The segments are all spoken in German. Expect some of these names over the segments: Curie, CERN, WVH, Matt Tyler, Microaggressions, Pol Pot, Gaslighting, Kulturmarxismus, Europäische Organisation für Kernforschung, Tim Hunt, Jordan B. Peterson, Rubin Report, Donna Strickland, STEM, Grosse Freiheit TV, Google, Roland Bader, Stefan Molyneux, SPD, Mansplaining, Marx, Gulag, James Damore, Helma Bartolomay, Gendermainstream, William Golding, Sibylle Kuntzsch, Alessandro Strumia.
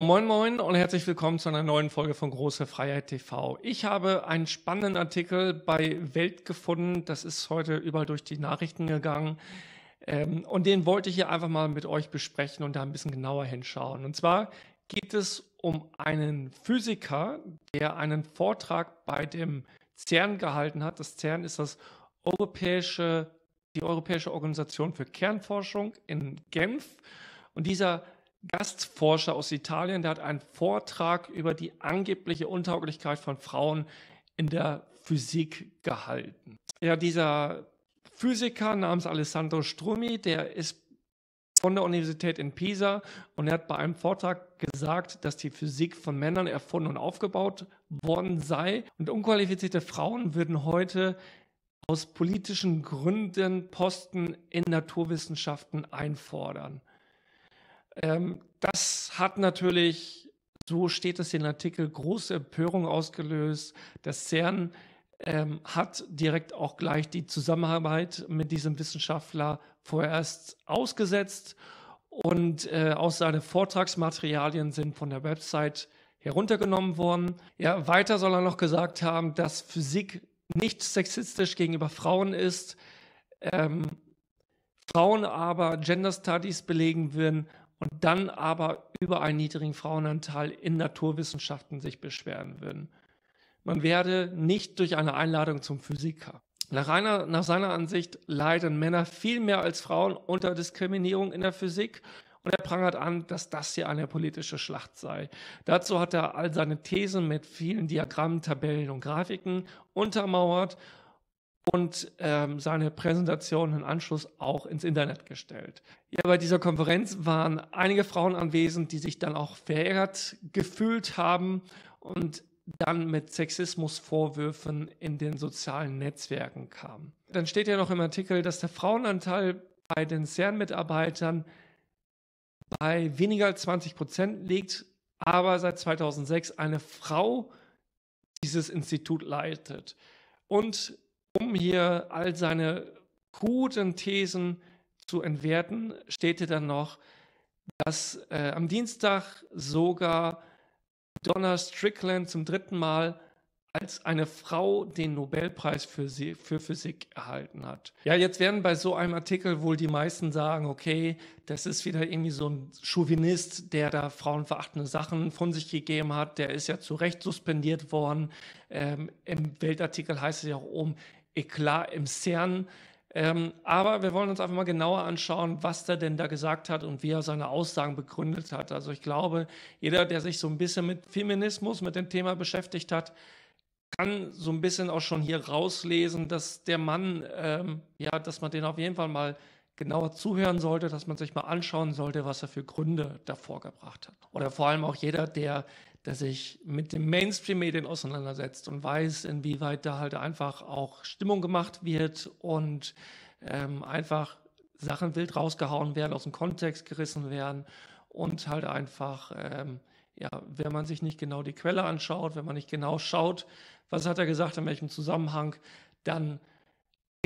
Moin Moin und herzlich willkommen zu einer neuen Folge von Große Freiheit TV. Ich habe einen spannenden Artikel bei Welt gefunden, das ist heute überall durch die Nachrichten gegangen und den wollte ich hier einfach mal mit euch besprechen und da ein bisschen genauer hinschauen. Und zwar geht es um einen Physiker, der einen Vortrag bei dem CERN gehalten hat. Das CERN ist die Europäische Organisation für Kernforschung in Genf und dieser Gastforscher aus Italien, der hat einen Vortrag über die angebliche Untauglichkeit von Frauen in der Physik gehalten. Ja, dieser Physiker namens Alessandro Strumia, der ist von der Universität in Pisa und er hat bei einem Vortrag gesagt, dass die Physik von Männern erfunden und aufgebaut worden sei und unqualifizierte Frauen würden heute aus politischen Gründen Posten in Naturwissenschaften einfordern. Das hat natürlich, so steht es in dem Artikel, große Empörung ausgelöst. Das CERN hat direkt auch gleich die Zusammenarbeit mit diesem Wissenschaftler vorerst ausgesetzt und auch seine Vortragsmaterialien sind von der Website heruntergenommen worden. Ja, weiter soll er noch gesagt haben, dass Physik nicht sexistisch gegenüber Frauen ist, Frauen aber Gender Studies belegen würden und dann aber über einen niedrigen Frauenanteil in Naturwissenschaften sich beschweren würden. Man werde nicht durch eine Einladung zum Physiker. Nach seiner Ansicht leiden Männer viel mehr als Frauen unter Diskriminierung in der Physik und er prangert an, dass das hier eine politische Schlacht sei. Dazu hat er all seine Thesen mit vielen Diagrammen, Tabellen und Grafiken untermauert und seine Präsentation im Anschluss auch ins Internet gestellt. Ja, bei dieser Konferenz waren einige Frauen anwesend, die sich dann auch verärgert gefühlt haben und dann mit Sexismusvorwürfen in den sozialen Netzwerken kamen. Dann steht ja noch im Artikel, dass der Frauenanteil bei den CERN-Mitarbeitern bei weniger als 20% liegt, aber seit 2006 eine Frau dieses Institut leitet. Und um hier all seine guten Thesen zu entwerten, steht hier dann noch, dass am Dienstag sogar Donna Strickland zum 3. Mal als eine Frau den Nobelpreis für Physik erhalten hat. Ja, jetzt werden bei so einem Artikel wohl die meisten sagen, okay, das ist wieder irgendwie so ein Chauvinist, der da frauenverachtende Sachen von sich gegeben hat, der ist ja zu Recht suspendiert worden. Im Weltartikel heißt es ja auch oben, Eklat im CERN. Aber wir wollen uns einfach mal genauer anschauen, was der denn da gesagt hat und wie er seine Aussagen begründet hat. Also ich glaube, jeder, der sich so ein bisschen mit Feminismus, mit dem Thema beschäftigt hat, kann so ein bisschen auch schon hier rauslesen, dass der Mann, ja, dass man den auf jeden Fall mal genauer zuhören sollte, dass man sich mal anschauen sollte, was er für Gründe davor gebracht hat. Oder vor allem auch jeder, der sich mit dem Mainstream-Medien auseinandersetzt und weiß, inwieweit da halt einfach auch Stimmung gemacht wird und einfach Sachen wild rausgehauen werden, aus dem Kontext gerissen werden und halt einfach, ja, wenn man sich nicht genau die Quelle anschaut, wenn man nicht genau schaut, was hat er gesagt, in welchem Zusammenhang, dann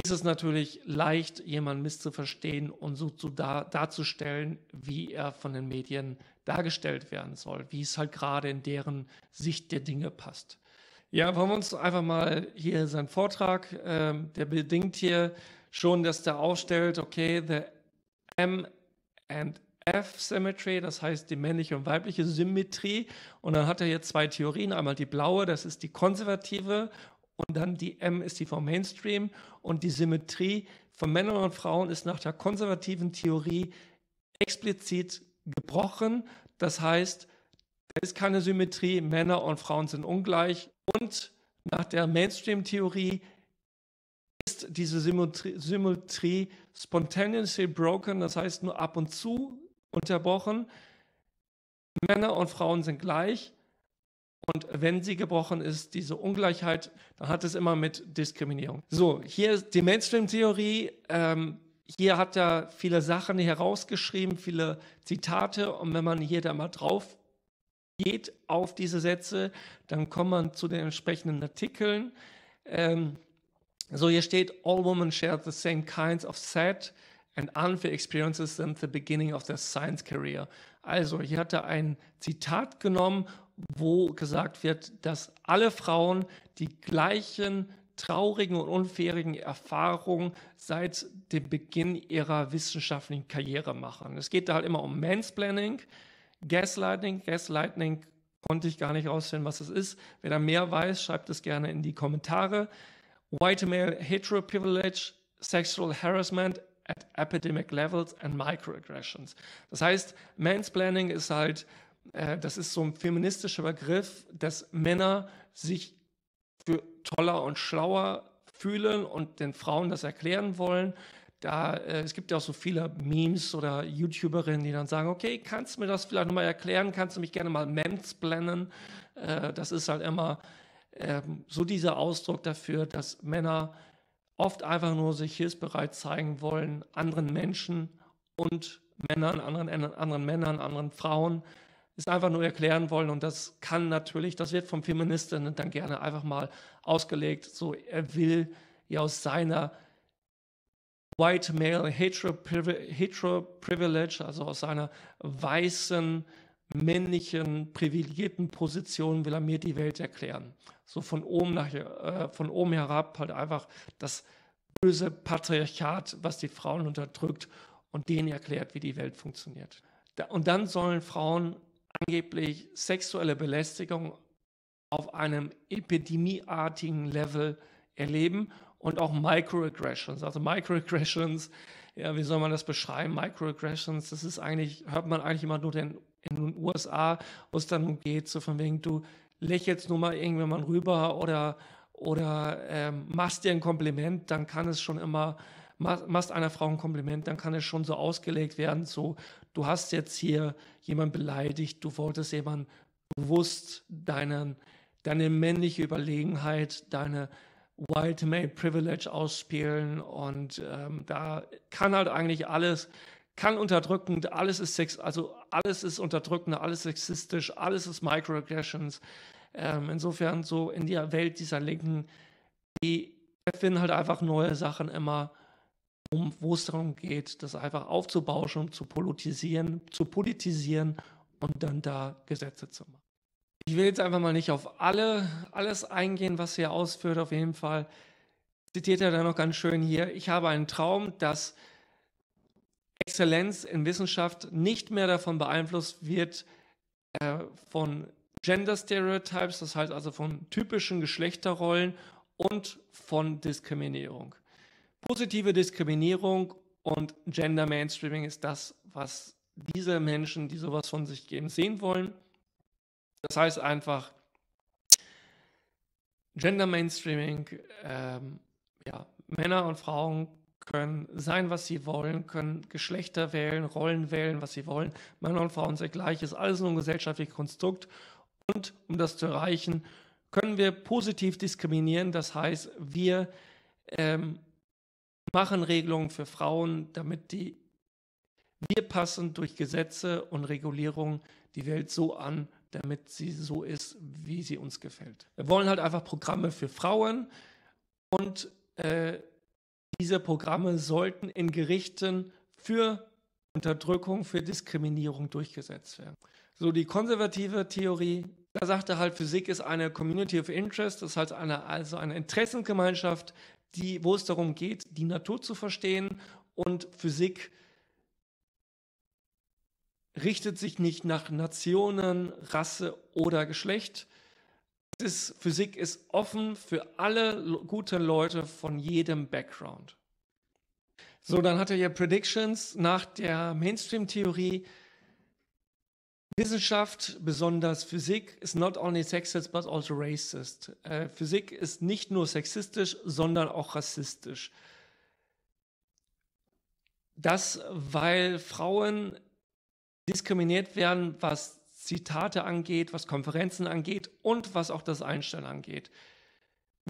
ist es natürlich leicht, jemanden misszuverstehen und so darzustellen, wie er von den Medien dargestellt werden soll, wie es halt gerade in deren Sicht der Dinge passt. Ja, wollen wir uns einfach mal hier seinen Vortrag, der bedingt hier schon, dass der aufstellt, okay, the M and F Symmetry, das heißt die männliche und weibliche Symmetrie. Und dann hat er hier zwei Theorien, einmal die blaue, das ist die konservative, und dann die M ist die vom Mainstream und die Symmetrie von Männern und Frauen ist nach der konservativen Theorie explizit gebrochen. Das heißt, da ist keine Symmetrie, Männer und Frauen sind ungleich und nach der Mainstream-Theorie ist diese Symmetrie spontaneously broken, das heißt nur ab und zu unterbrochen. Männer und Frauen sind gleich. Und wenn sie gebrochen ist, diese Ungleichheit, dann hat es immer mit Diskriminierung. So, hier ist die Mainstream-Theorie. Hier hat er viele Sachen herausgeschrieben, viele Zitate. Und wenn man hier da mal drauf geht auf diese Sätze, dann kommt man zu den entsprechenden Artikeln. So, hier steht, all women share the same kinds of sad and unfair experiences since the beginning of their science career. Also ich hatte ein Zitat genommen, wo gesagt wird, dass alle Frauen die gleichen traurigen und unfairen Erfahrungen seit dem Beginn ihrer wissenschaftlichen Karriere machen. Es geht da halt immer um Mansplaining, Gaslighting. Gaslighting konnte ich gar nicht rausfinden, was es ist. Wer da mehr weiß, schreibt es gerne in die Kommentare. White male hetero privilege, sexual harassment at epidemic levels and microaggressions. Das heißt, Mansplaining ist halt, das ist so ein feministischer Begriff, dass Männer sich für toller und schlauer fühlen und den Frauen das erklären wollen. Da, es gibt ja auch so viele Memes oder YouTuberinnen, die dann sagen, okay, kannst du mir das vielleicht nochmal erklären? Kannst du mich gerne mal mansplainen? Das ist halt immer so dieser Ausdruck dafür, dass Männer oft einfach nur sich hilfsbereit zeigen wollen, anderen Menschen und Männern, anderen Männern, anderen Frauen, ist einfach nur erklären wollen, und das kann natürlich, das wird von Feministinnen dann gerne einfach mal ausgelegt, so er will ja aus seiner White Male Hetero Privilege, also aus seiner weißen, männlichen, privilegierten Position will er mir die Welt erklären. So von oben, von oben herab halt einfach das böse Patriarchat, was die Frauen unterdrückt und denen erklärt, wie die Welt funktioniert. Und dann sollen Frauen angeblich sexuelle Belästigung auf einem epidemieartigen Level erleben und auch Microaggressions. Also Microaggressions, ja, wie soll man das beschreiben? Microaggressions, das ist eigentlich, hört man eigentlich immer nur in den USA, wo es dann geht, so von wegen, du lächelst nur mal irgendwann mal rüber oder machst dir ein Kompliment, dann kann es schon immer, machst einer Frau ein Kompliment, dann kann es schon so ausgelegt werden, so, du hast jetzt hier jemanden beleidigt, du wolltest jemanden bewusst deine männliche Überlegenheit, deine White Male Privilege ausspielen, und da kann halt eigentlich alles, kann unterdrückend, alles ist sex, also alles ist unterdrückend, alles sexistisch, alles ist Microaggressions. Insofern so in der Welt dieser Linken, die erfinden halt einfach neue Sachen immer, wo es darum geht, das einfach aufzubauschen, zu politisieren und dann da Gesetze zu machen. Ich will jetzt einfach mal nicht auf alles eingehen, was hier ausführt. Auf jeden Fall zitiert er da noch ganz schön hier: Ich habe einen Traum, dass Exzellenz in Wissenschaft nicht mehr davon beeinflusst wird von Gender Stereotypes, das heißt also von typischen Geschlechterrollen und von Diskriminierung. Positive Diskriminierung und Gender Mainstreaming ist das, was diese Menschen, die sowas von sich geben, sehen wollen. Das heißt einfach, Gender Mainstreaming, ja, Männer und Frauen können sein, was sie wollen, können Geschlechter wählen, Rollen wählen, was sie wollen. Männer und Frauen sind gleich, ist alles nur ein gesellschaftliches Konstrukt. Und um das zu erreichen, können wir positiv diskriminieren. Das heißt, wir machen Regelungen für Frauen, damit wir passen durch Gesetze und Regulierungen die Welt so an, damit sie so ist, wie sie uns gefällt. Wir wollen halt einfach Programme für Frauen, und diese Programme sollten in Gerichten für Unterdrückung, für Diskriminierung durchgesetzt werden. So, die konservative Theorie, da sagt er halt, Physik ist eine Community of Interest, das heißt also eine Interessengemeinschaft, wo es darum geht, die Natur zu verstehen, und Physik richtet sich nicht nach Nationen, Rasse oder Geschlecht. Physik ist offen für alle guten Leute von jedem Background. So, dann hat er hier Predictions nach der Mainstream-Theorie. Wissenschaft, besonders Physik, is not only sexist, but also racist. Physik ist nicht nur sexistisch, sondern auch rassistisch. Das, weil Frauen diskriminiert werden, was Zitate angeht, was Konferenzen angeht und was auch das Einstellen angeht.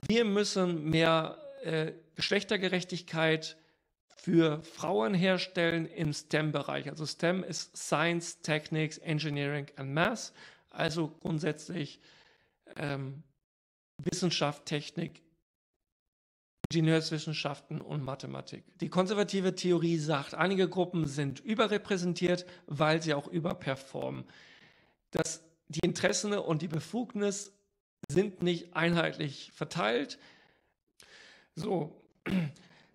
Wir müssen mehr Geschlechtergerechtigkeit für Frauen herstellen im STEM-Bereich. Also STEM ist Science, Technics, Engineering and Math. Also grundsätzlich Wissenschaft, Technik, Ingenieurswissenschaften und Mathematik. Die konservative Theorie sagt, einige Gruppen sind überrepräsentiert, weil sie auch überperformen. Die Interessen und die Befugnis sind nicht einheitlich verteilt. So,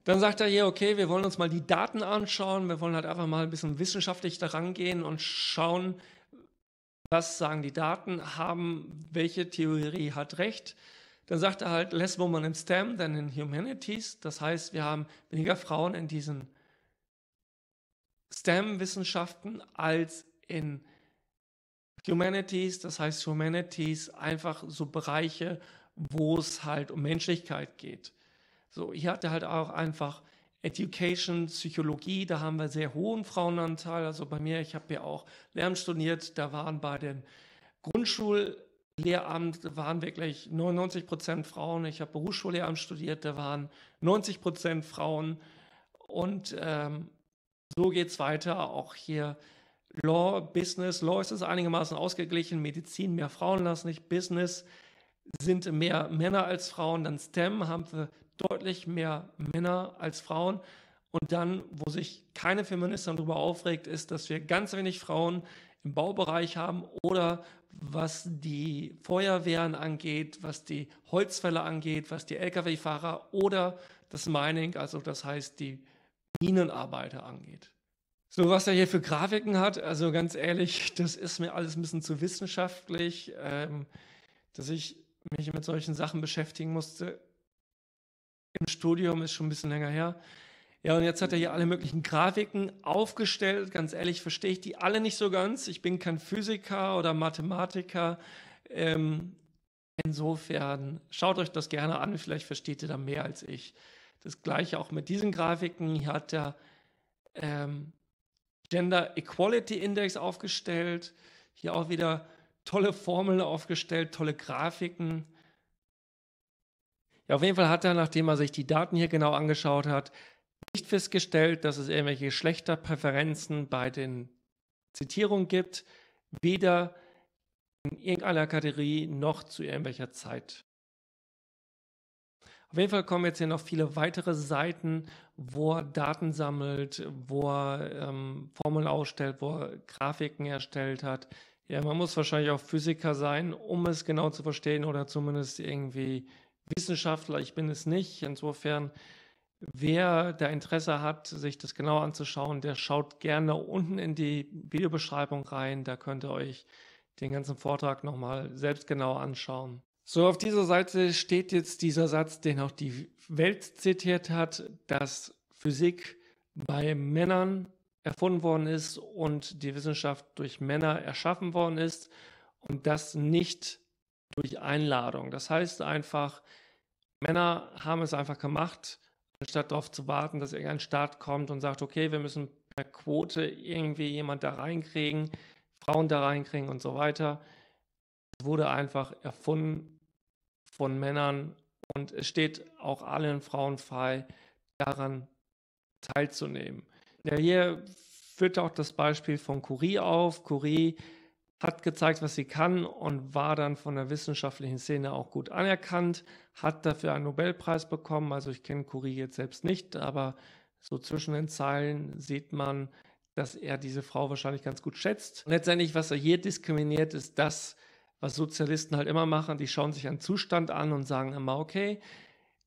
dann sagt er hier, okay, wir wollen uns mal die Daten anschauen, wir wollen halt einfach mal ein bisschen wissenschaftlich daran gehen und schauen, was sagen die Daten, welche Theorie hat recht. Dann sagt er halt, less women in STEM than in humanities. Das heißt, wir haben weniger Frauen in diesen STEM-Wissenschaften als in Humanities. Das heißt, Humanities einfach so Bereiche, wo es halt um Menschlichkeit geht. So, hier hat er halt auch einfach Education, Psychologie, da haben wir sehr hohen Frauenanteil. Also bei mir, ich habe ja auch Lehramt studiert, da waren bei den Grundschullehramt waren wirklich 99% Frauen. Ich habe Berufsschullehramt studiert, da waren 90% Frauen. Und so geht es weiter. Auch hier Law, Business. Law ist es einigermaßen ausgeglichen, Medizin mehr Frauen lassen nicht, Business sind mehr Männer als Frauen, dann STEM haben wir deutlich mehr Männer als Frauen. Und dann, wo sich keine Feministin darüber aufregt, ist, dass wir ganz wenig Frauen im Baubereich haben oder was die Feuerwehren angeht, was die Holzfäller angeht, was die Lkw-Fahrer oder das Mining, also das heißt die Minenarbeiter angeht. So, was er hier für Grafiken hat, also ganz ehrlich, das ist mir alles ein bisschen zu wissenschaftlich, dass ich mich mit solchen Sachen beschäftigen musste. Im Studium ist schon ein bisschen länger her. Ja, und jetzt hat er hier alle möglichen Grafiken aufgestellt. Ganz ehrlich, verstehe ich die alle nicht so ganz. Ich bin kein Physiker oder Mathematiker. Insofern schaut euch das gerne an. Vielleicht versteht ihr da mehr als ich. Das Gleiche auch mit diesen Grafiken. Hier hat er Gender Equality Index aufgestellt. Hier auch wieder tolle Formeln aufgestellt, tolle Grafiken. Ja, auf jeden Fall hat er, nachdem er sich die Daten hier genau angeschaut hat, nicht festgestellt, dass es irgendwelche Geschlechterpräferenzen bei den Zitierungen gibt, weder in irgendeiner Kategorie noch zu irgendwelcher Zeit. Auf jeden Fall kommen jetzt hier noch viele weitere Seiten, wo er Daten sammelt, wo er Formeln ausstellt, wo er Grafiken erstellt hat. Ja, man muss wahrscheinlich auch Physiker sein, um es genau zu verstehen oder zumindest irgendwie Wissenschaftler, ich bin es nicht. Insofern, wer da Interesse hat, sich das genau anzuschauen, der schaut gerne unten in die Videobeschreibung rein. Da könnt ihr euch den ganzen Vortrag nochmal selbst genau anschauen. So, auf dieser Seite steht jetzt dieser Satz, den auch die Welt zitiert hat, dass Physik bei Männern erfunden worden ist und die Wissenschaft durch Männer erschaffen worden ist und das nicht durch Einladung. Das heißt einfach, Männer haben es einfach gemacht, anstatt darauf zu warten, dass irgendein Staat kommt und sagt, okay, wir müssen per Quote irgendwie jemand da reinkriegen, Frauen da reinkriegen und so weiter. Es wurde einfach erfunden von Männern und es steht auch allen Frauen frei, daran teilzunehmen. Ja, hier führt auch das Beispiel von Curie auf. Curie hat gezeigt, was sie kann und war dann von der wissenschaftlichen Szene auch gut anerkannt, hat dafür einen Nobelpreis bekommen. Also ich kenne Curie jetzt selbst nicht, aber so zwischen den Zeilen sieht man, dass er diese Frau wahrscheinlich ganz gut schätzt. Und letztendlich, was er hier diskriminiert, ist das, was Sozialisten halt immer machen. Die schauen sich einen Zustand an und sagen immer, okay,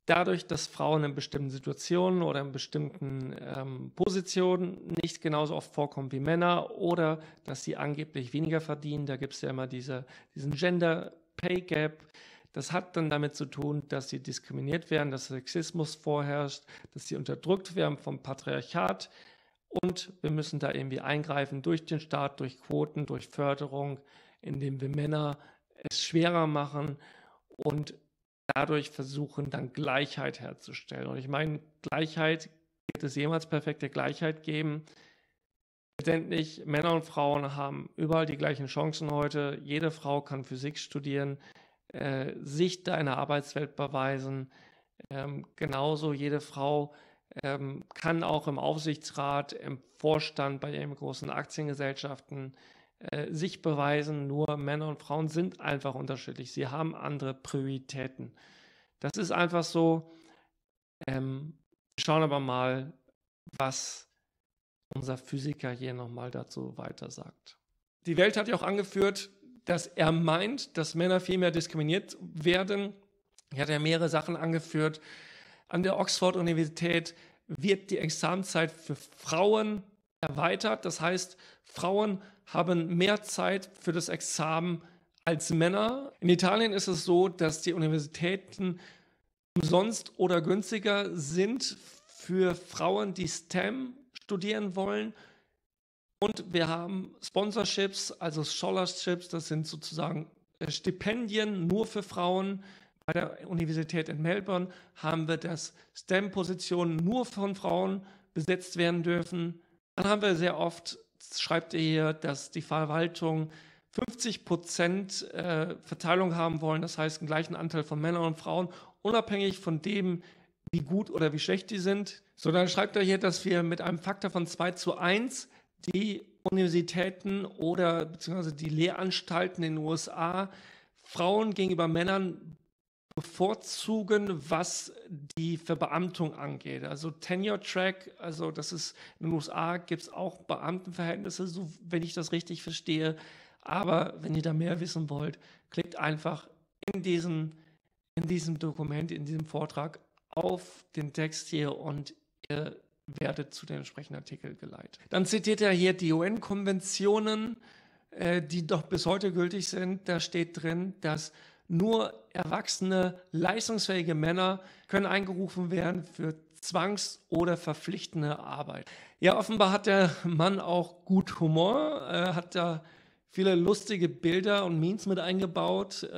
dadurch, dass Frauen in bestimmten Situationen oder in bestimmten Positionen nicht genauso oft vorkommen wie Männer oder dass sie angeblich weniger verdienen, da gibt es ja immer diesen Gender Pay Gap. Das hat dann damit zu tun, dass sie diskriminiert werden, dass Sexismus vorherrscht, dass sie unterdrückt werden vom Patriarchat und wir müssen da irgendwie eingreifen durch den Staat, durch Quoten, durch Förderung, indem wir Männer es schwerer machen und dadurch versuchen, dann Gleichheit herzustellen. Und ich meine, Gleichheit, wird es jemals perfekte Gleichheit geben? Letztendlich, Männer und Frauen haben überall die gleichen Chancen heute. Jede Frau kann Physik studieren, sich da in der Arbeitswelt beweisen. Genauso jede Frau kann auch im Aufsichtsrat, im Vorstand, bei ihren großen Aktiengesellschaften sich beweisen, nur Männer und Frauen sind einfach unterschiedlich. Sie haben andere Prioritäten. Das ist einfach so. Wir schauen aber mal, was unser Physiker hier nochmal dazu weiter sagt. Die Welt hat ja auch angeführt, dass er meint, dass Männer viel mehr diskriminiert werden. Hier hat er mehrere Sachen angeführt. An der Oxford-Universität wird die Examenzeit für Frauen erweitert. Das heißt, Frauen haben mehr Zeit für das Examen als Männer. In Italien ist es so, dass die Universitäten umsonst oder günstiger sind für Frauen, die STEM studieren wollen. Und wir haben Sponsorships, also Scholarships, das sind sozusagen Stipendien nur für Frauen. Bei der Universität in Melbourne haben wir, dass STEM-Positionen nur von Frauen besetzt werden dürfen. Dann haben wir sehr oft, schreibt ihr hier, dass die Verwaltung 50% Verteilung haben wollen, das heißt einen gleichen Anteil von Männern und Frauen, unabhängig von dem, wie gut oder wie schlecht die sind. So, dann schreibt er hier, dass wir mit einem Faktor von 2:1 die Universitäten oder beziehungsweise die Lehranstalten in den USA Frauen gegenüber Männern bevorzugen, was die Verbeamtung angeht. Also Tenure Track, also das ist, in den USA gibt es auch Beamtenverhältnisse, so, wenn ich das richtig verstehe. Aber wenn ihr da mehr wissen wollt, klickt einfach in diesem Dokument, in diesem Vortrag auf den Text hier und ihr werdet zu dem entsprechenden Artikel geleitet. Dann zitiert er hier die UN-Konventionen, die doch bis heute gültig sind. Da steht drin, dass nur erwachsene, leistungsfähige Männer können eingerufen werden für zwangs- oder verpflichtende Arbeit. Ja, offenbar hat der Mann auch gut Humor, hat da viele lustige Bilder und Memes mit eingebaut,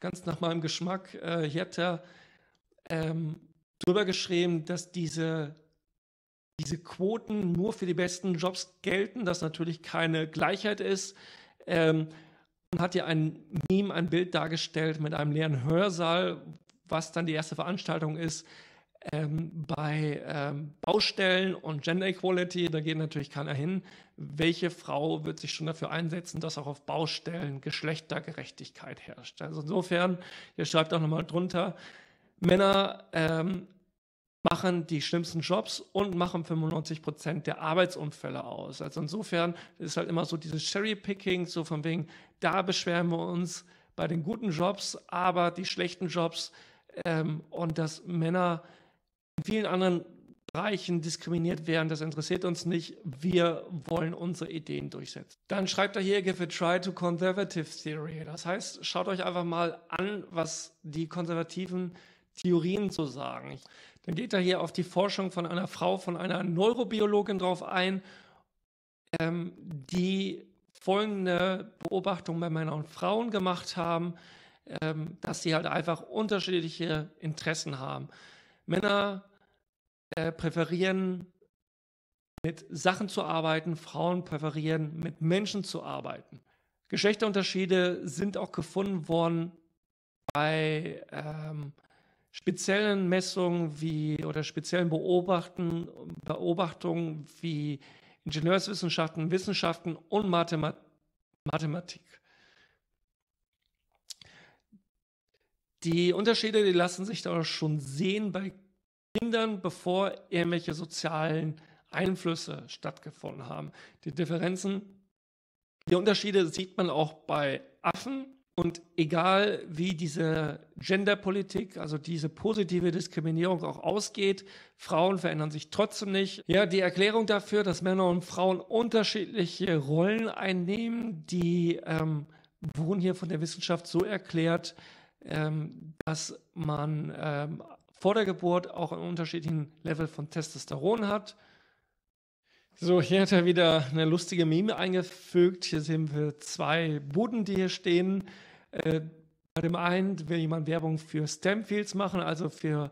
ganz nach meinem Geschmack. Hier hat er drüber geschrieben, dass diese Quoten nur für die besten Jobs gelten, dass natürlich keine Gleichheit ist. Und hat hier ein Meme, ein Bild dargestellt mit einem leeren Hörsaal, was dann die erste Veranstaltung ist bei Baustellen und Gender Equality. Da geht natürlich keiner hin. Welche Frau wird sich schon dafür einsetzen, dass auch auf Baustellen Geschlechtergerechtigkeit herrscht? Also insofern, ihr schreibt auch nochmal drunter, Männer machen die schlimmsten Jobs und machen 95% der Arbeitsunfälle aus. Also insofern ist halt immer so dieses Cherry-Picking, so von wegen, da beschweren wir uns bei den guten Jobs, aber die schlechten Jobs und dass Männer in vielen anderen Bereichen diskriminiert werden, das interessiert uns nicht. Wir wollen unsere Ideen durchsetzen. Dann schreibt er hier, give a try to conservative theory. Das heißt, schaut euch einfach mal an, was die konservativen Theorien so sagen. Dann geht er hier auf die Forschung von einer Frau, von einer Neurobiologin drauf ein, die folgende Beobachtung bei Männern und Frauen gemacht haben, dass sie halt einfach unterschiedliche Interessen haben. Männer präferieren, mit Sachen zu arbeiten, Frauen präferieren, mit Menschen zu arbeiten. Geschlechterunterschiede sind auch gefunden worden bei speziellen Messungen wie oder speziellen Beobachtungen wie Ingenieurswissenschaften, Wissenschaften und Mathematik. Die Unterschiede, die lassen sich da schon sehen bei Kindern, bevor irgendwelche sozialen Einflüsse stattgefunden haben. Die Differenzen, die Unterschiede sieht man auch bei Affen. Und egal wie diese Genderpolitik, also diese positive Diskriminierung auch ausgeht, Frauen verändern sich trotzdem nicht. Ja, die Erklärung dafür, dass Männer und Frauen unterschiedliche Rollen einnehmen, die wurden hier von der Wissenschaft so erklärt, dass man vor der Geburt auch einen unterschiedlichen Level von Testosteron hat. So, hier hat er wieder eine lustige Meme eingefügt. Hier sehen wir zwei Buden, die hier stehen. Bei dem einen will jemand Werbung für STEM-Fields machen, also für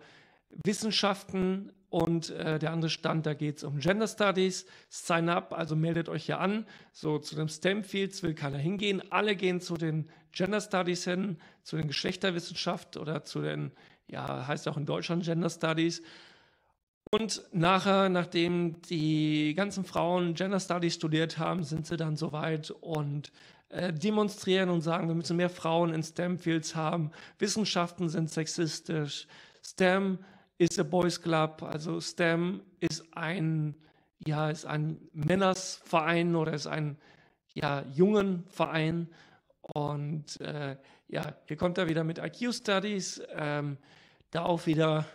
Wissenschaften. Und der andere Stand, da geht es um Gender Studies. Sign up, also meldet euch hier an. So, zu den STEM-Fields will keiner hingehen. Alle gehen zu den Gender Studies hin, zu den Geschlechterwissenschaften oder zu den, ja, heißt auch in Deutschland Gender Studies. Und nachdem die ganzen Frauen Gender Studies studiert haben, sind sie dann soweit und demonstrieren und sagen, wir müssen mehr Frauen in STEM-Fields haben. Wissenschaften sind sexistisch. STEM ist a Boys Club, also STEM ist ein, ja, ist ein Männersverein oder ist ein, ja, jungen Verein. Und ja, hier kommt er wieder mit IQ-Studies, da auch wieder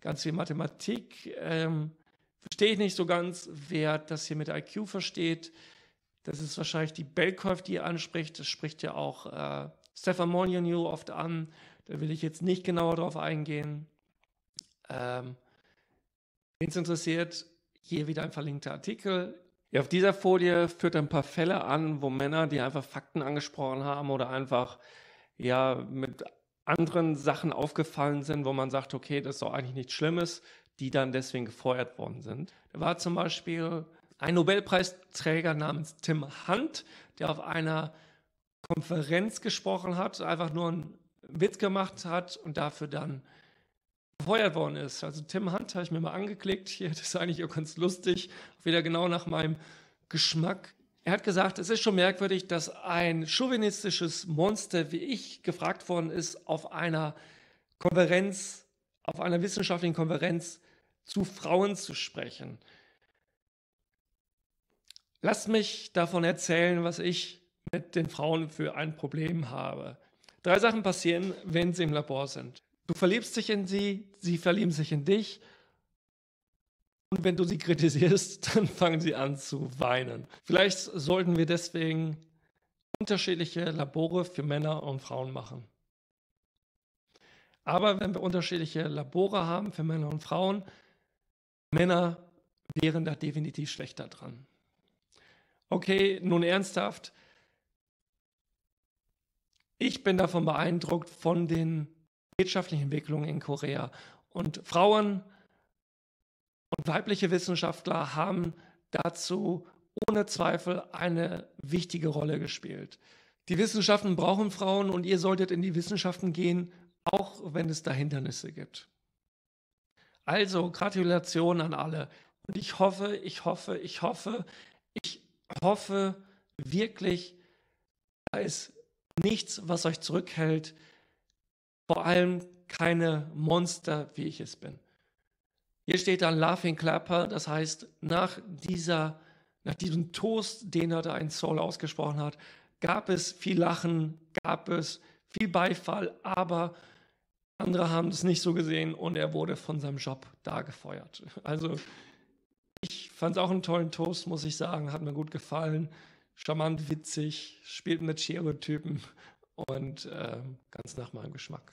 ganz viel Mathematik. Verstehe ich nicht so ganz, wer das hier mit IQ versteht. Das ist wahrscheinlich die Bellkurve, die ihr anspricht. Das spricht ja auch Stefan Molyneux oft an. Da will ich jetzt nicht genauer drauf eingehen. Wen es interessiert, hier wieder ein verlinkter Artikel. Ja, auf dieser Folie führt er ein paar Fälle an, wo Männer, die einfach Fakten angesprochen haben oder einfach ja mit anderen Sachen aufgefallen sind, wo man sagt, okay, das ist doch eigentlich nichts Schlimmes, die dann deswegen gefeuert worden sind. Da war zum Beispiel ein Nobelpreisträger namens Tim Hunt, der auf einer Konferenz gesprochen hat, einfach nur einen Witz gemacht hat und dafür dann gefeuert worden ist. Also Tim Hunt habe ich mir mal angeklickt. Hier, das ist eigentlich auch ganz lustig, wieder genau nach meinem Geschmack. Er hat gesagt, es ist schon merkwürdig, dass ein chauvinistisches Monster wie ich gefragt worden ist, auf einer Konferenz, auf einer wissenschaftlichen Konferenz zu Frauen zu sprechen. Lasst mich davon erzählen, was ich mit den Frauen für ein Problem habe. 3 Sachen passieren, wenn sie im Labor sind. Du verliebst dich in sie, sie verlieben sich in dich. Und wenn du sie kritisierst, dann fangen sie an zu weinen. Vielleicht sollten wir deswegen unterschiedliche Labore für Männer und Frauen machen. Aber wenn wir unterschiedliche Labore haben für Männer und Frauen, Männer wären da definitiv schlechter dran. Okay, nun ernsthaft. Ich bin davon beeindruckt von den wirtschaftlichen Entwicklungen in Korea. Und Frauen und weibliche Wissenschaftler haben dazu ohne Zweifel eine wichtige Rolle gespielt. Die Wissenschaften brauchen Frauen und ihr solltet in die Wissenschaften gehen, auch wenn es da Hindernisse gibt. Also Gratulation an alle. Und ich hoffe wirklich, da ist nichts, was euch zurückhält. Vor allem keine Monster, wie ich es bin. Hier steht dann Laughing Clapper, das heißt, nach diesem Toast, den er da in Seoul ausgesprochen hat, gab es viel Lachen, gab es viel Beifall, aber andere haben es nicht so gesehen und er wurde von seinem Job da gefeuert. Also ich fand es auch einen tollen Toast, muss ich sagen, hat mir gut gefallen, charmant, witzig, spielt mit Stereotypen und ganz nach meinem Geschmack.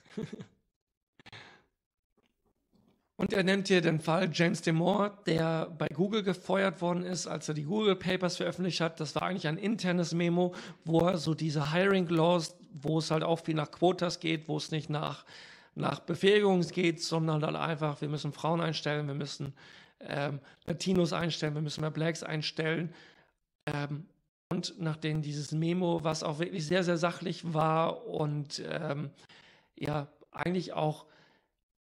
Und er nennt hier den Fall James Damore, der bei Google gefeuert worden ist, als er die Google Papers veröffentlicht hat. Das war eigentlich ein internes Memo, wo er so diese Hiring Laws, wo es halt auch viel nach Quotas geht, wo es nicht nach Befähigung geht, sondern dann einfach, wir müssen Frauen einstellen, wir müssen Latinos einstellen, wir müssen mehr Blacks einstellen. Und nachdem dieses Memo, was auch wirklich sehr, sehr sachlich war und ja, eigentlich auch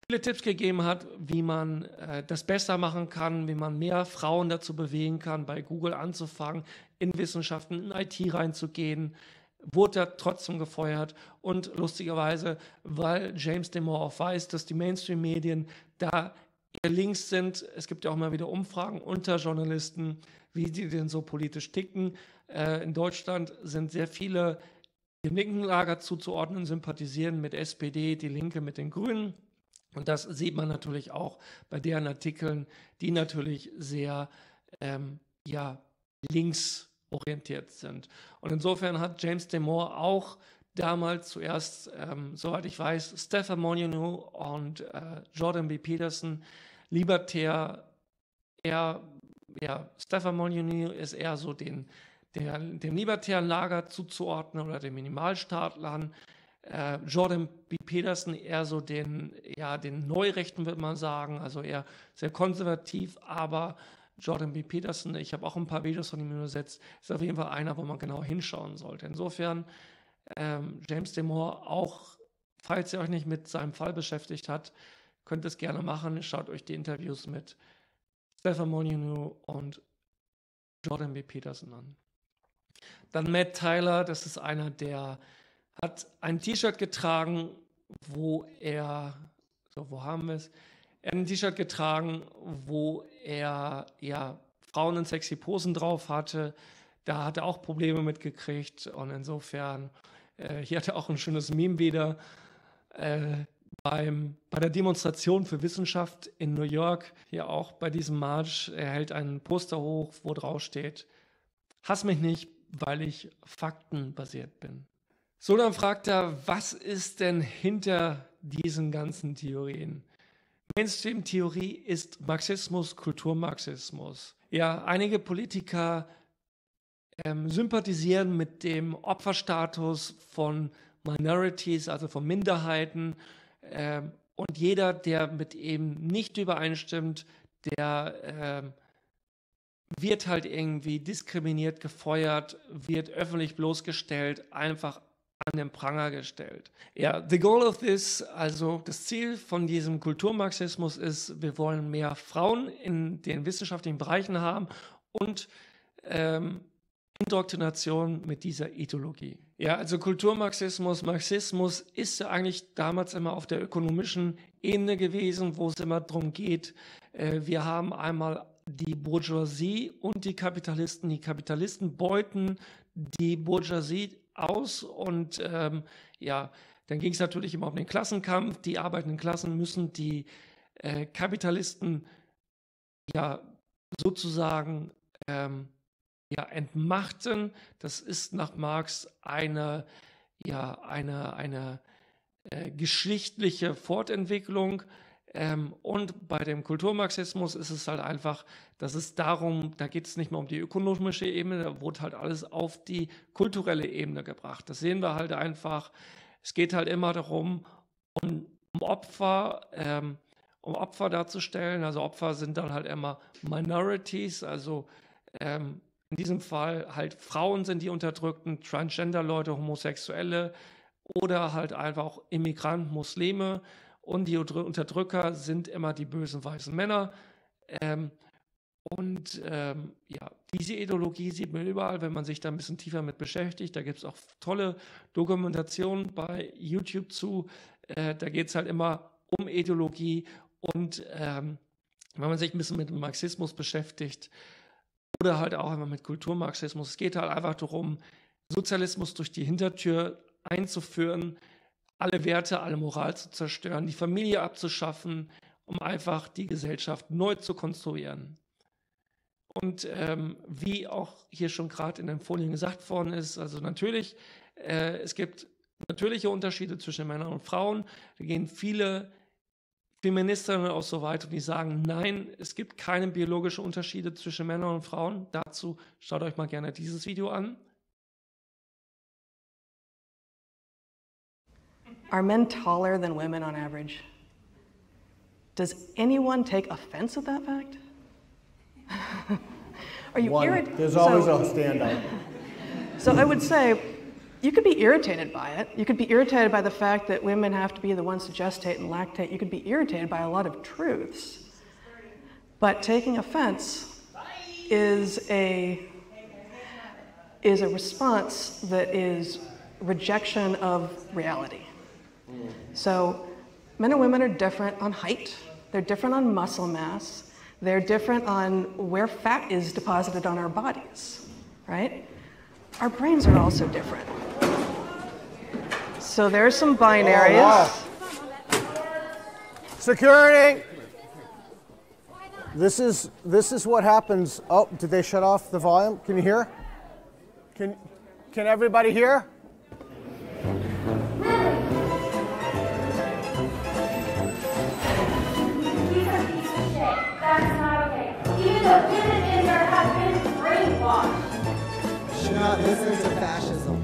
viele Tipps gegeben hat, wie man das besser machen kann, wie man mehr Frauen dazu bewegen kann, bei Google anzufangen, in Wissenschaften, in IT reinzugehen, wurde er trotzdem gefeuert. Und lustigerweise, weil James Damore auch weiß, dass die Mainstream-Medien da eher links sind, es gibt ja auch mal wieder Umfragen unter Journalisten, wie die denn so politisch ticken. In Deutschland sind sehr viele dem linken Lager zuzuordnen, sympathisieren mit SPD, die Linke mit den Grünen. Und das sieht man natürlich auch bei deren Artikeln, die natürlich sehr ja, linksorientiert sind. Und insofern hat James Damore auch damals zuerst, soweit ich weiß, Stefan Molyneux und Jordan B. Peterson, libertär, eher, ja, Stefan Molyneux ist eher so dem libertären Lager zuzuordnen oder den Minimalstaatlern. Jordan B. Peterson eher so den Neurechten, würde man sagen, also eher sehr konservativ, aber Jordan B. Peterson, ich habe auch ein paar Videos von ihm übersetzt, ist auf jeden Fall einer, wo man genau hinschauen sollte. Insofern, James Damore auch, falls ihr euch nicht mit seinem Fall beschäftigt habt, könnt es gerne machen, schaut euch die Interviews mit Stefan Molyneux und Jordan B. Peterson an. Dann Matt Tyler, das ist einer, der hat ein T-Shirt getragen, wo er, so wo haben wir es, ein T-Shirt getragen, wo er ja Frauen in sexy Posen drauf hatte. Da hat er auch Probleme mitgekriegt. Und insofern, hier hat er auch ein schönes Meme wieder. Bei der Demonstration für Wissenschaft in New York, hier auch bei diesem March, er hält ein Poster hoch, wo drauf steht: Hass mich nicht, weil ich faktenbasiert bin. So, dann fragt er, was ist denn hinter diesen ganzen Theorien? Mainstream-Theorie ist Marxismus, Kulturmarxismus. Ja, einige Politiker sympathisieren mit dem Opferstatus von Minorities, also von Minderheiten. Und jeder, der mit ihm nicht übereinstimmt, der wird halt irgendwie diskriminiert, gefeuert, wird öffentlich bloßgestellt, einfach an den Pranger gestellt. Ja, the goal of this, also das Ziel von diesem Kulturmarxismus ist, wir wollen mehr Frauen in den wissenschaftlichen Bereichen haben und Indoktrination mit dieser Ideologie. Ja, also Kulturmarxismus, Marxismus ist ja eigentlich damals immer auf der ökonomischen Ebene gewesen, wo es immer darum geht, wir haben einmal die Bourgeoisie und die Kapitalisten. Die Kapitalisten beuten die Bourgeoisie aus und ja, dann ging es natürlich immer um den Klassenkampf. Die arbeitenden Klassen müssen die Kapitalisten ja sozusagen entmachten. Das ist nach Marx eine geschichtliche Fortentwicklung. Und bei dem Kulturmarxismus ist es halt einfach, dass es darum, da geht es nicht mehr um die ökonomische Ebene, da wurde halt alles auf die kulturelle Ebene gebracht. Das sehen wir halt einfach. Es geht halt immer darum, um Opfer darzustellen. Also Opfer sind dann halt immer Minorities, also in diesem Fall halt Frauen sind die Unterdrückten, Transgender-Leute, Homosexuelle oder halt einfach auch Immigranten, Muslime. Und die Unterdrücker sind immer die bösen weißen Männer. Ja, diese Ideologie sieht man überall, wenn man sich da ein bisschen tiefer mit beschäftigt. Da gibt es auch tolle Dokumentationen bei YouTube zu. Da geht es halt immer um Ideologie. Und wenn man sich ein bisschen mit dem Marxismus beschäftigt oder halt auch immer mit Kulturmarxismus, es geht halt einfach darum, Sozialismus durch die Hintertür einzuführen, alle Werte, alle Moral zu zerstören, die Familie abzuschaffen, um einfach die Gesellschaft neu zu konstruieren. Und wie auch hier schon gerade in den Folien gesagt worden ist, also natürlich, es gibt natürliche Unterschiede zwischen Männern und Frauen. Da gehen viele Feministinnen auch so weit und die sagen, nein, es gibt keine biologischen Unterschiede zwischen Männern und Frauen. Dazu schaut euch mal gerne dieses Video an. Are men taller than women on average? Does anyone take offense at that fact? Are you irritated? There's always a standout. So I would say you could be irritated by it. You could be irritated by the fact that women have to be the ones to gestate and lactate. You could be irritated by a lot of truths. But taking offense is a response that is rejection of reality. So men and women are different on height, they're different on muscle mass, they're different on where fat is deposited on our bodies, right? Our brains are also different. So there's some binaries. Oh, wow. Security! This is what happens. Oh, did they shut off the volume? Can you hear? Can everybody hear? Not listen to fascism.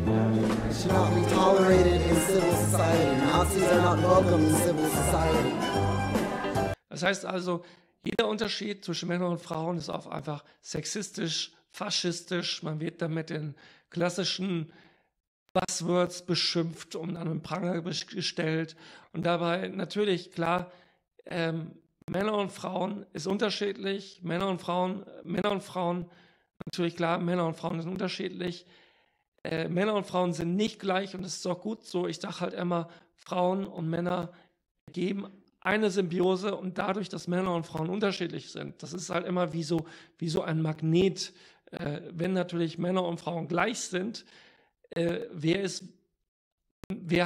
It should not be tolerated in civil society. Nazis are not welcome in civil society. Das heißt also, jeder Unterschied zwischen Männern und Frauen ist auch einfach sexistisch, faschistisch. Man wird damit in klassischen Buzzwords beschimpft und an den Pranger gestellt. Und dabei natürlich, klar, Männer und Frauen ist unterschiedlich. Natürlich, klar, Männer und Frauen sind unterschiedlich. Männer und Frauen sind nicht gleich und das ist auch gut so. Ich sage halt immer, Frauen und Männer geben eine Symbiose und dadurch, dass Männer und Frauen unterschiedlich sind, das ist halt immer wie so ein Magnet. Wenn natürlich Männer und Frauen gleich sind, wäre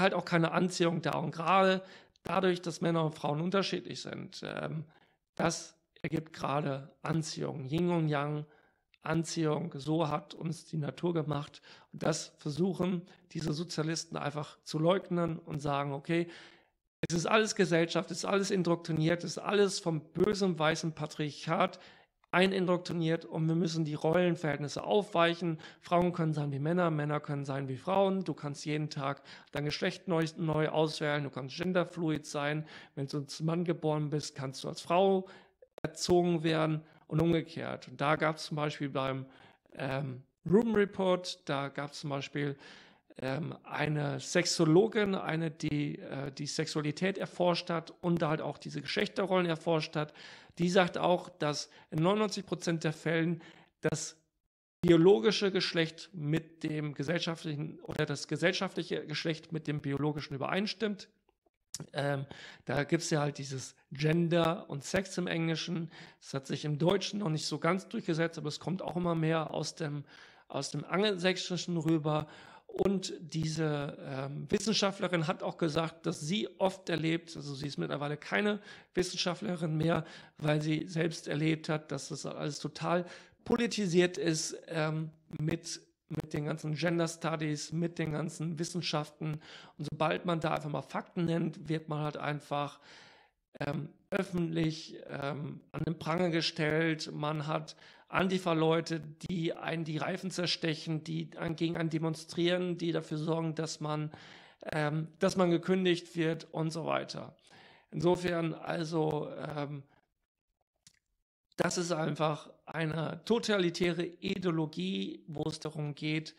halt auch keine Anziehung da. Und gerade dadurch, dass Männer und Frauen unterschiedlich sind, das ergibt gerade Anziehung. Yin und Yang, Anziehung, so hat uns die Natur gemacht. Und das versuchen diese Sozialisten einfach zu leugnen und sagen, okay, es ist alles Gesellschaft, es ist alles indoktriniert, es ist alles vom bösen weißen Patriarchat eindoktriniert und wir müssen die Rollenverhältnisse aufweichen. Frauen können sein wie Männer, Männer können sein wie Frauen. Du kannst jeden Tag dein Geschlecht neu auswählen, du kannst genderfluid sein. Wenn du als Mann geboren bist, kannst du als Frau erzogen werden und umgekehrt. Und da gab es zum Beispiel beim Rubin Report, da gab es zum Beispiel eine Sexologin, eine, die die Sexualität erforscht hat und da halt auch diese Geschlechterrollen erforscht hat, die sagt auch, dass in 99% der Fällen das biologische Geschlecht mit dem gesellschaftlichen oder das gesellschaftliche Geschlecht mit dem biologischen übereinstimmt. Da gibt es ja halt dieses Gender und Sex im Englischen. Das hat sich im Deutschen noch nicht so ganz durchgesetzt, aber es kommt auch immer mehr aus dem Angelsächsischen rüber. Und diese Wissenschaftlerin hat auch gesagt, dass sie oft erlebt, also sie ist mittlerweile keine Wissenschaftlerin mehr, weil sie selbst erlebt hat, dass das alles total politisiert ist mit den ganzen Gender Studies, mit den ganzen Wissenschaften. Und sobald man da einfach mal Fakten nennt, wird man halt einfach öffentlich an den Pranger gestellt. Man hat Antifa-Leute, die einen die Reifen zerstechen, die gegen einen demonstrieren, die dafür sorgen, dass man gekündigt wird und so weiter. Insofern also, das ist einfach eine totalitäre Ideologie, wo es darum geht,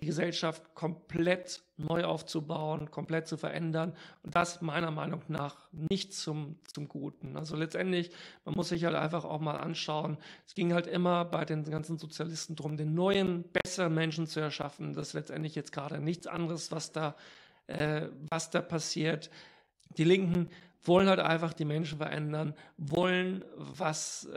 die Gesellschaft komplett neu aufzubauen, komplett zu verändern und das meiner Meinung nach nicht zum Guten. Also letztendlich, man muss sich halt einfach auch mal anschauen, es ging halt immer bei den ganzen Sozialisten darum, den neuen, besseren Menschen zu erschaffen. Das ist letztendlich jetzt gerade nichts anderes, was da passiert. Die Linken wollen halt einfach die Menschen verändern, wollen was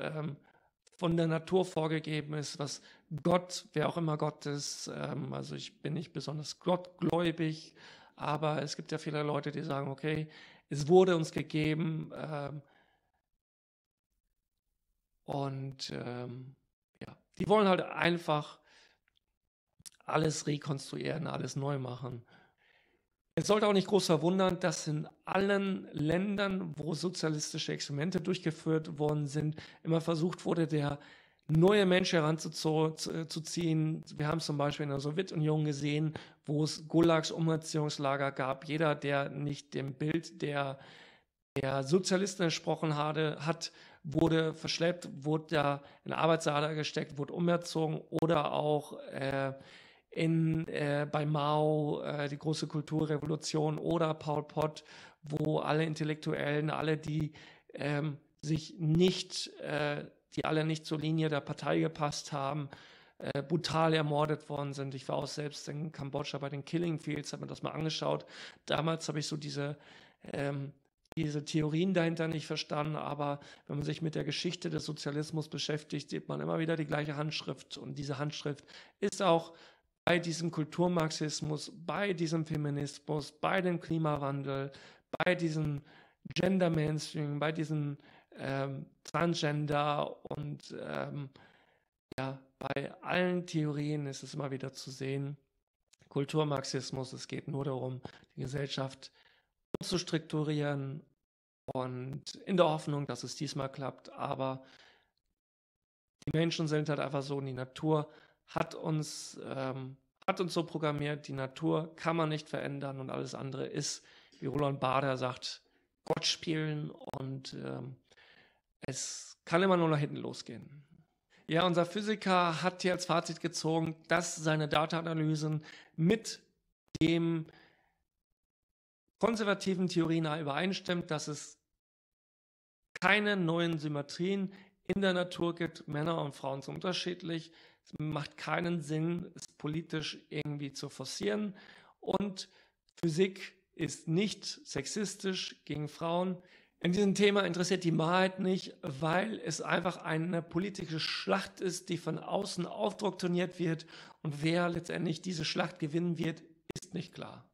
von der Natur vorgegeben ist, was Gott, wer auch immer Gott ist, also ich bin nicht besonders gottgläubig, aber es gibt ja viele Leute, die sagen, okay, es wurde uns gegeben und ja, die wollen halt einfach alles rekonstruieren, alles neu machen. Es sollte auch nicht groß verwundern, dass in allen Ländern, wo sozialistische Experimente durchgeführt worden sind, immer versucht wurde, der neue Mensch heranzuziehen. Wir haben es zum Beispiel in der Sowjetunion gesehen, wo es Gulags, Umerziehungslager gab. Jeder, der nicht dem Bild der Sozialisten entsprochen hat, wurde verschleppt, wurde da in Arbeitslager gesteckt, wurde umerzogen oder auch bei Mao, die große Kulturrevolution oder Pol Pot, wo alle Intellektuellen, alle, die nicht zur Linie der Partei gepasst haben, brutal ermordet worden sind. Ich war auch selbst in Kambodscha bei den Killing Fields, habe mir das mal angeschaut. Damals habe ich so diese Theorien dahinter nicht verstanden, aber wenn man sich mit der Geschichte des Sozialismus beschäftigt, sieht man immer wieder die gleiche Handschrift und diese Handschrift ist auch bei diesem Kulturmarxismus, bei diesem Feminismus, bei dem Klimawandel, bei diesem Gender Mainstream, bei diesem Transgender und ja, bei allen Theorien ist es immer wieder zu sehen, Kulturmarxismus, es geht nur darum, die Gesellschaft zu strukturieren und in der Hoffnung, dass es diesmal klappt, aber die Menschen sind halt einfach so in die Natur, hat uns so programmiert, die Natur kann man nicht verändern und alles andere ist, wie Roland Bader sagt, Gott spielen und es kann immer nur nach hinten losgehen. Ja, unser Physiker hat hier als Fazit gezogen, dass seine Data-Analysen mit dem konservativen Theorien übereinstimmt, dass es keine neuen Symmetrien in der Natur gibt, Männer und Frauen sind unterschiedlich. Es macht keinen Sinn, es politisch irgendwie zu forcieren. Und Physik ist nicht sexistisch gegen Frauen. In diesem Thema interessiert die Mehrheit nicht, weil es einfach eine politische Schlacht ist, die von außen aufdoktriniert wird. Und wer letztendlich diese Schlacht gewinnen wird, ist nicht klar.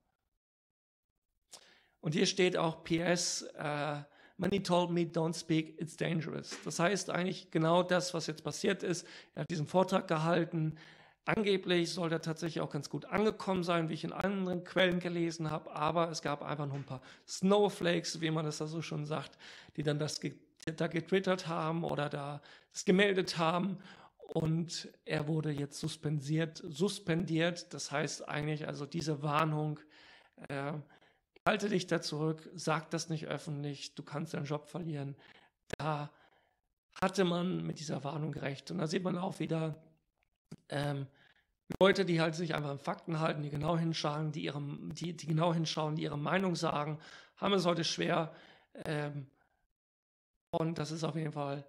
Und hier steht auch PS, Many told me, don't speak, it's dangerous. Das heißt eigentlich genau das, was jetzt passiert ist. Er hat diesen Vortrag gehalten. Angeblich soll er tatsächlich auch ganz gut angekommen sein, wie ich in anderen Quellen gelesen habe. Aber es gab einfach noch ein paar Snowflakes, wie man das da so schon sagt, die dann das da getwittert haben oder da das gemeldet haben. Und er wurde jetzt suspendiert. Das heißt eigentlich also diese Warnung, halte dich da zurück, sag das nicht öffentlich, du kannst deinen Job verlieren. Da hatte man mit dieser Warnung recht. Und da sieht man auch wieder Leute, die halt sich einfach an Fakten halten, die genau hinschauen, die ihre Meinung sagen, haben es heute schwer. Und das ist auf jeden Fall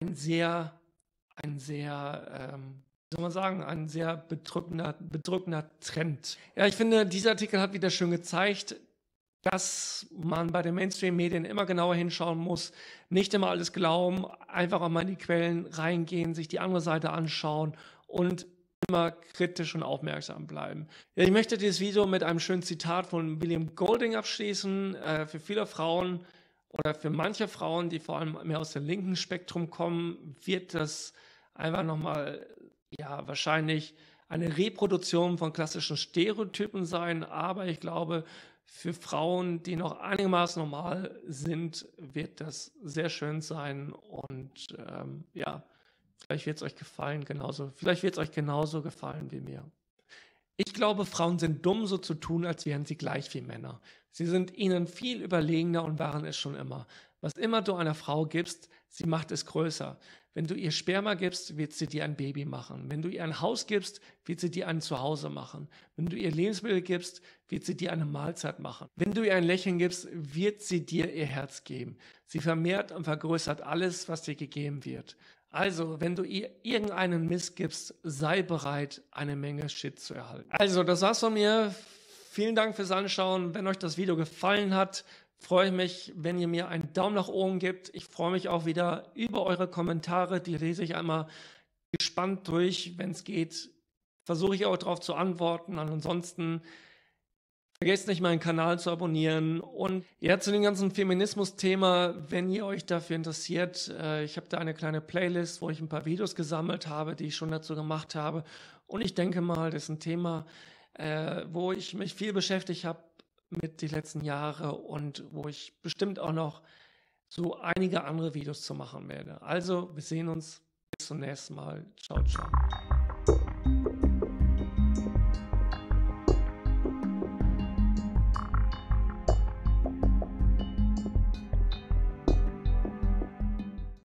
ein sehr bedrückender Trend. Ja, ich finde, dieser Artikel hat wieder schön gezeigt, dass man bei den Mainstream-Medien immer genauer hinschauen muss, nicht immer alles glauben, einfach auch mal in die Quellen reingehen, sich die andere Seite anschauen und immer kritisch und aufmerksam bleiben. Ja, ich möchte dieses Video mit einem schönen Zitat von William Golding abschließen. Für viele Frauen oder für manche Frauen, die vor allem mehr aus dem linken Spektrum kommen, wird das einfach nochmal, ja, wahrscheinlich eine Reproduktion von klassischen Stereotypen sein, aber ich glaube, für Frauen, die noch einigermaßen normal sind, wird das sehr schön sein und ja, vielleicht wird es euch gefallen, genauso gefallen wie mir. Ich glaube, Frauen sind dumm, so zu tun, als wären sie gleich wie Männer. Sie sind ihnen viel überlegener und waren es schon immer. Was immer du einer Frau gibst, sie macht es größer. Wenn du ihr Sperma gibst, wird sie dir ein Baby machen. Wenn du ihr ein Haus gibst, wird sie dir ein Zuhause machen. Wenn du ihr Lebensmittel gibst, wird sie dir eine Mahlzeit machen. Wenn du ihr ein Lächeln gibst, wird sie dir ihr Herz geben. Sie vermehrt und vergrößert alles, was dir gegeben wird. Also, wenn du ihr irgendeinen Mist gibst, sei bereit, eine Menge Shit zu erhalten. Also, das war's von mir. Vielen Dank fürs Anschauen. Wenn euch das Video gefallen hat, freue ich mich, wenn ihr mir einen Daumen nach oben gebt. Ich freue mich auch wieder über eure Kommentare. Die lese ich einmal gespannt durch. Wenn es geht, versuche ich auch darauf zu antworten. Ansonsten vergesst nicht, meinen Kanal zu abonnieren. Und ja, zu dem ganzen Feminismus-Thema, wenn ihr euch dafür interessiert, ich habe da eine kleine Playlist, wo ich ein paar Videos gesammelt habe, die ich schon dazu gemacht habe. Und ich denke mal, das ist ein Thema, wo ich mich viel beschäftigt habe mit den letzten Jahren und wo ich bestimmt auch noch so einige andere Videos zu machen werde. Also, wir sehen uns. Bis zum nächsten Mal. Ciao, ciao.